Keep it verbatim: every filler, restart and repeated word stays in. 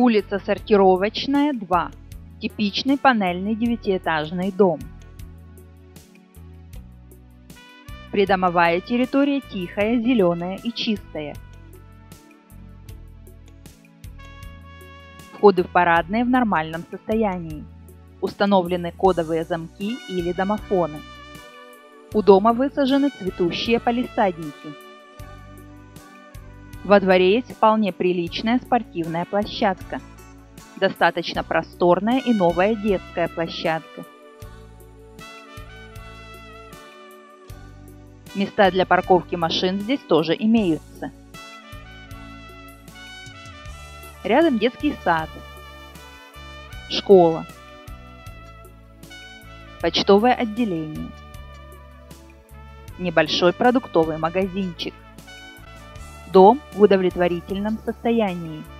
Улица Сортировочная, два. Типичный панельный девятиэтажный дом. Придомовая территория тихая, зеленая и чистая. Входы в парадные в нормальном состоянии. Установлены кодовые замки или домофоны. У дома высажены цветущие палисадники. Во дворе есть вполне приличная спортивная площадка. Достаточно просторная и новая детская площадка. Места для парковки машин здесь тоже имеются. Рядом детский сад, школа, почтовое отделение, небольшой продуктовый магазинчик. Дом в удовлетворительном состоянии.